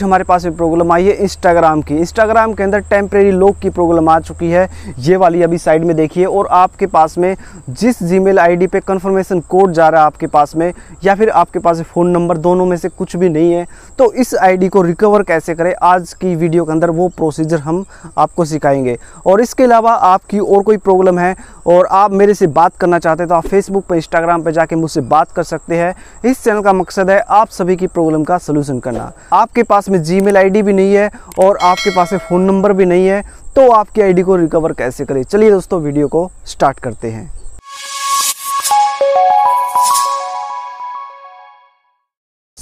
कुछ हमारे पास भी प्रॉब्लम आई है इंस्टाग्राम की। इंस्टाग्राम के अंदर टेम्प्रेरी लॉक की प्रॉब्लम आ चुकी है, ये वाली अभी साइड में देखिए। और आपके पास में जिस जीमेल आईडी पे कन्फर्मेशन कोड जा रहा है आपके पास में, या फिर आपके पास फ़ोन नंबर, दोनों में से कुछ भी नहीं है, तो इस आईडी को रिकवर कैसे करें आज की वीडियो के अंदर वो प्रोसीजर हम आपको सिखाएंगे। और इसके अलावा आपकी और कोई प्रॉब्लम है और आप मेरे से बात करना चाहते हैं तो आप फेसबुक पर, इंस्टाग्राम पर जाके मुझसे बात कर सकते हैं। इस चैनल का मकसद है आप सभी की प्रॉब्लम का सलूशन करना। आपके पास में जीमेल आईडी भी नहीं है और आपके पास में फ़ोन नंबर भी नहीं है, तो आपकी आईडी को रिकवर कैसे करें, चलिए दोस्तों वीडियो को स्टार्ट करते हैं।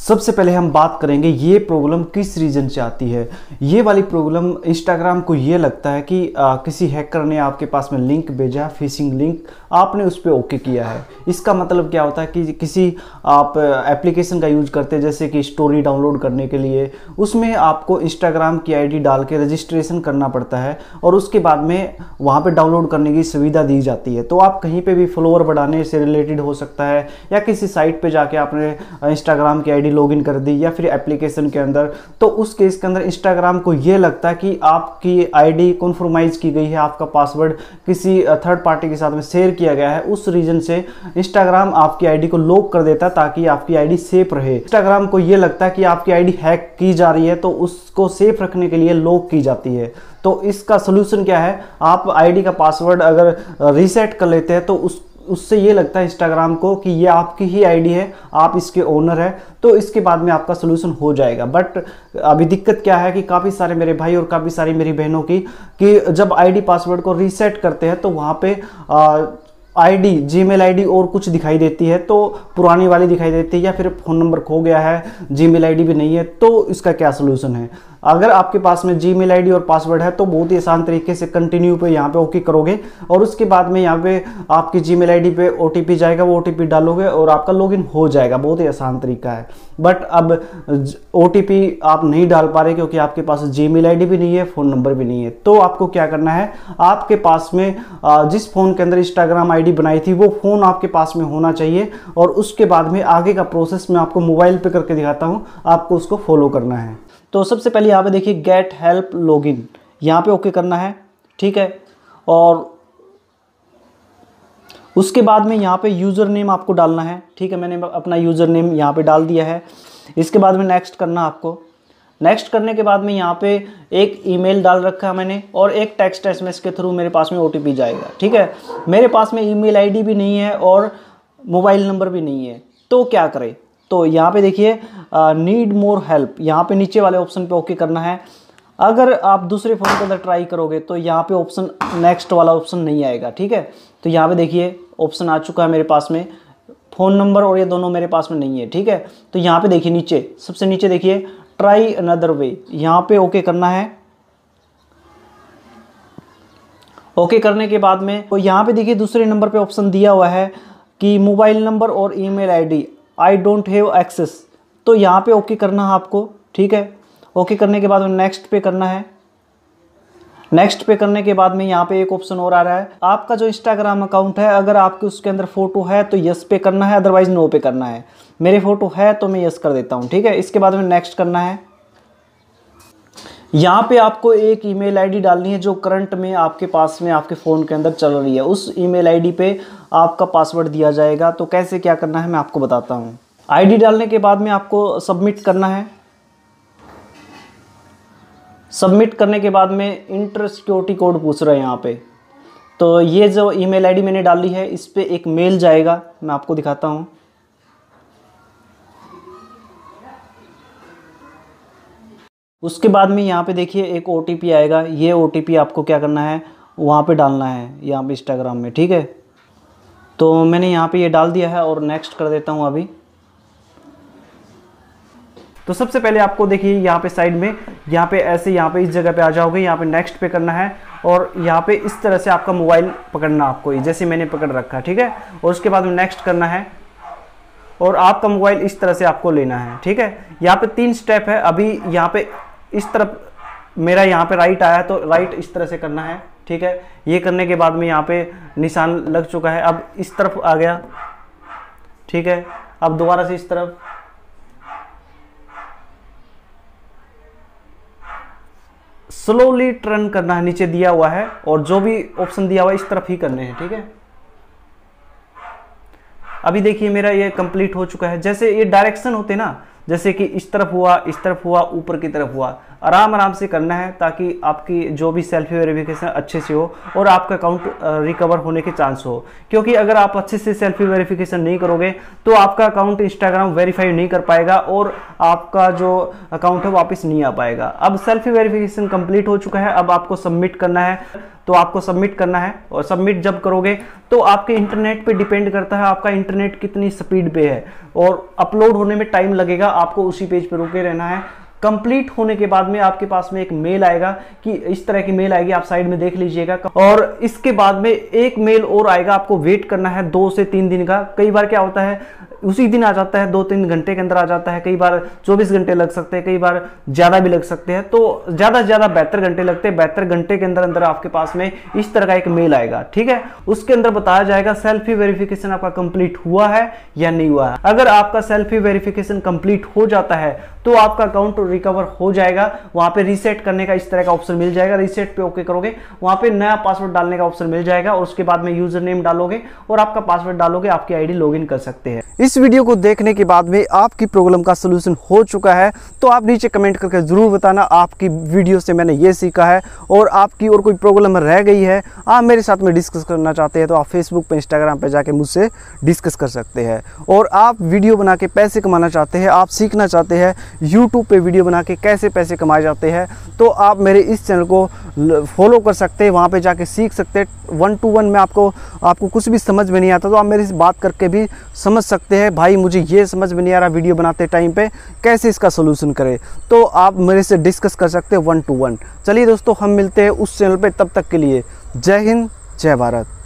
सबसे पहले हम बात करेंगे ये प्रॉब्लम किस रीज़न से आती है। ये वाली प्रॉब्लम इंस्टाग्राम को ये लगता है कि किसी हैकर ने आपके पास में लिंक भेजा, फिशिंग लिंक, आपने उस पर ओके किया है। इसका मतलब क्या होता है कि किसी आप एप्लीकेशन का यूज़ करते हैं जैसे कि स्टोरी डाउनलोड करने के लिए, उसमें आपको इंस्टाग्राम की आईडी डाल के रजिस्ट्रेशन करना पड़ता है और उसके बाद में वहाँ पर डाउनलोड करने की सुविधा दी जाती है। तो आप कहीं पर भी फॉलोअर बढ़ाने से रिलेटेड हो सकता है, या किसी साइट पर जाके आपने इंस्टाग्राम की आईडी लॉगिन कर दी, या फिर एप्लीकेशन के अंदर, तो उस केस के अंदर इंस्टाग्राम को यह लगता है कि आपकी आईडी कॉम्प्रोमाइज की गई है, आपका पासवर्ड किसी थर्ड पार्टी के साथ में शेयर किया गया है। उस रीजन से इंस्टाग्राम आपकी आईडी को लॉक कर देता है ताकि आपकी आईडी सेफ रहे। इंस्टाग्राम को यह लगता है कि आपकी आईडी हैक की जा रही है, तो उसको सेफ रखने के लिए लॉक की जाती है। तो इसका सोल्यूशन क्या है, आप आईडी का पासवर्ड अगर रीसेट कर लेते हैं तो उससे ये लगता है इंस्टाग्राम को कि ये आपकी ही आईडी है, आप इसके ओनर है, तो इसके बाद में आपका सोल्यूशन हो जाएगा। बट अभी दिक्कत क्या है कि काफ़ी सारे मेरे भाई और काफ़ी सारी मेरी बहनों की कि जब आईडी पासवर्ड को रीसेट करते हैं तो वहाँ पे आईडी, जीमेल आईडी और कुछ दिखाई देती है, तो पुरानी वाली दिखाई देती है, या फिर फ़ोन नंबर खो गया है, जीमेल आईडी भी नहीं है, तो इसका क्या सोल्यूशन है। अगर आपके पास में जीमेल आईडी और पासवर्ड है तो बहुत ही आसान तरीके से कंटिन्यू पे यहाँ पे ओके करोगे और उसके बाद में यहाँ पे आपकी जीमेल आईडी पे ओटीपी जाएगा, वो ओटीपी डालोगे और आपका लॉगिन हो जाएगा। बहुत ही आसान तरीका है। बट अब ओटीपी आप नहीं डाल पा रहे क्योंकि आपके पास जीमेल आईडी भी नहीं है, फ़ोन नंबर भी नहीं है। तो आपको क्या करना है, आपके पास में जिस फ़ोन के अंदर इंस्टाग्राम आईडी बनाई थी वो फ़ोन आपके पास में होना चाहिए, और उसके बाद में आगे का प्रोसेस मैं आपको मोबाइल पर करके दिखाता हूँ, आपको उसको फॉलो करना है। तो सबसे पहले यहाँ पे देखिए गेट हेल्प लॉगिन, यहाँ पे ओके करना है, ठीक है। और उसके बाद में यहाँ पे यूज़र नेम आपको डालना है, ठीक है। मैंने अपना यूज़र नेम यहाँ पे डाल दिया है। इसके बाद में नेक्स्ट करना आपको। नेक्स्ट करने के बाद में यहाँ पे एक ईमेल डाल रखा है मैंने, और एक टेक्स्ट एसएमएस के थ्रू मेरे पास में ओटीपी जाएगा, ठीक है। मेरे पास में ईमेल आईडी भी नहीं है और मोबाइल नंबर भी नहीं है, तो क्या करें। तो यहाँ पे देखिए नीड मोर हेल्प, यहाँ पे नीचे वाले ऑप्शन पे ओके करना है। अगर आप दूसरे फ़ोन के अंदर ट्राई करोगे तो यहाँ पे ऑप्शन, नेक्स्ट वाला ऑप्शन नहीं आएगा, ठीक है। तो यहाँ पे देखिए ऑप्शन आ चुका है मेरे पास में, फ़ोन नंबर और ये दोनों मेरे पास में नहीं है, ठीक है। तो यहाँ पे देखिए नीचे, सबसे नीचे देखिए ट्राई अनदर वे, यहाँ पे ओके करना है। ओके करने के बाद में तो यहाँ पे देखिए दूसरे नंबर पर ऑप्शन दिया हुआ है कि मोबाइल नंबर और email ID I don't have access, तो यहाँ पे ओके करना है आपको, ठीक है। ओके करने के बाद में नेक्स्ट पे करना है। नेक्स्ट पे करने के बाद में यहाँ पे एक ऑप्शन और आ रहा है, आपका जो इंस्टाग्राम अकाउंट है अगर आपके उसके अंदर फोटो है तो यस पे करना है, अदरवाइज नो पे करना है। मेरे फोटो है तो मैं यस कर देता हूँ, ठीक है। इसके बाद में नेक्स्ट करना है। यहाँ पे आपको एक ईमेल आईडी डालनी है जो करंट में आपके पास में आपके फ़ोन के अंदर चल रही है, उस ईमेल आईडी पे आपका पासवर्ड दिया जाएगा। तो कैसे क्या करना है मैं आपको बताता हूँ। आईडी डालने के बाद में आपको सबमिट करना है। सबमिट करने के बाद में इंटर सिक्योरिटी कोड पूछ रहा है यहाँ पे, तो ये जो ईमेल आईडी मैंने डाली है इस पर एक मेल जाएगा, मैं आपको दिखाता हूँ। उसके बाद में यहाँ पे देखिए एक ओटीपी आएगा, ये ओटीपी आपको क्या करना है वहाँ पे डालना है, यहाँ पे इंस्टाग्राम में, ठीक है। तो मैंने यहाँ पे ये डाल दिया है और नेक्स्ट कर देता हूँ अभी। तो सबसे पहले आपको देखिए यहाँ पे साइड में, यहाँ पे ऐसे, यहाँ पे इस जगह पे आ जाओगे, यहाँ पे नेक्स्ट पे करना है और यहाँ पे इस तरह से आपका मोबाइल पकड़ना आपको, जैसे मैंने पकड़ रखा, ठीक है। और उसके बाद में नेक्स्ट करना है और आपका मोबाइल इस तरह से आपको लेना है, ठीक है। यहाँ पे 3 स्टेप है। अभी यहाँ पे इस तरफ मेरा यहाँ पे राइट आया तो राइट इस तरह से करना है, ठीक है। ये करने के बाद में यहाँ पे निशान लग चुका है, अब इस तरफ आ गया, ठीक है। अब दोबारा से इस तरफ, स्लोली टर्न करना है, नीचे दिया हुआ है और जो भी ऑप्शन दिया हुआ है इस तरफ ही करने हैं, ठीक है। अभी देखिए मेरा ये कंप्लीट हो चुका है। जैसे ये डायरेक्शन होते ना, जैसे कि इस तरफ हुआ, इस तरफ हुआ, ऊपर की तरफ हुआ, आराम आराम से करना है ताकि आपकी जो भी सेल्फ वेरिफिकेशन अच्छे से हो और आपका अकाउंट रिकवर होने के चांस हो। क्योंकि अगर आप अच्छे से सेल्फ वेरिफिकेशन नहीं करोगे तो आपका अकाउंट इंस्टाग्राम वेरीफाई नहीं कर पाएगा और आपका जो अकाउंट है वापस नहीं आ पाएगा। अब सेल्फ वेरिफिकेशन कंप्लीट हो चुका है, अब आपको सबमिट करना है, तो आपको सबमिट करना है। और सबमिट जब करोगे तो आपके इंटरनेट पे डिपेंड करता है, आपका इंटरनेट कितनी स्पीड पे है और अपलोड होने में टाइम लगेगा, आपको उसी पेज पे रुके रहना है। कंप्लीट होने के बाद में आपके पास में एक मेल आएगा कि इस तरह की मेल आएगी, आप साइड में देख लीजिएगा। और इसके बाद में एक मेल और आएगा, आपको वेट करना है 2 से 3 दिन का। कई बार क्या होता है उसी दिन आ जाता है, 2-3 घंटे के अंदर आ जाता है, कई बार 24 घंटे लग सकते हैं, कई बार ज़्यादा भी लग सकते हैं। तो ज़्यादा से ज़्यादा 72 घंटे लगते हैं। 72 घंटे के अंदर अंदर आपके पास में इस तरह का एक मेल आएगा, ठीक है। उसके अंदर बताया जाएगा सेल्फी वेरिफिकेशन आपका कंप्लीट हुआ है या नहीं हुआ है। अगर आपका सेल्फी वेरिफिकेशन कंप्लीट हो जाता है तो आपका अकाउंट रिकवर हो जाएगा। वहाँ पे रीसेट करने का इस तरह का ऑप्शन मिल जाएगा, रीसेट पे ओके करोगे, वहाँ पे नया पासवर्ड डालने का ऑप्शन मिल जाएगा और उसके बाद में यूजर नेम डालोगे और आपका पासवर्ड डालोगे, आपकी आईडी लॉगिन कर सकते हैं। इस वीडियो को देखने के बाद में आपकी प्रॉब्लम का सोल्यूशन हो चुका है तो आप नीचे कमेंट करके जरूर बताना आपकी वीडियो से मैंने ये सीखा है, और आपकी और कोई प्रॉब्लम रह गई है आप मेरे साथ में डिस्कस करना चाहते हैं तो आप फेसबुक पर, इंस्टाग्राम पर जाके मुझसे डिस्कस कर सकते हैं। और आप वीडियो बना के पैसे कमाना चाहते हैं, आप सीखना चाहते हैं यूट्यूब पे वीडियो बना के कैसे पैसे कमाए जाते हैं, तो आप मेरे इस चैनल को फॉलो कर सकते हैं, वहाँ पे जाके सीख सकते हैं। 1-to-1 में आपको कुछ भी समझ में नहीं आता तो आप मेरे से बात करके भी समझ सकते हैं, भाई मुझे ये समझ में नहीं आ रहा वीडियो बनाते टाइम पे कैसे इसका सोल्यूशन करें, तो आप मेरे से डिस्कस कर सकते हैं 1-to-1। चलिए दोस्तों, हम मिलते हैं उस चैनल पर, तब तक के लिए जय हिंद, जय भारत।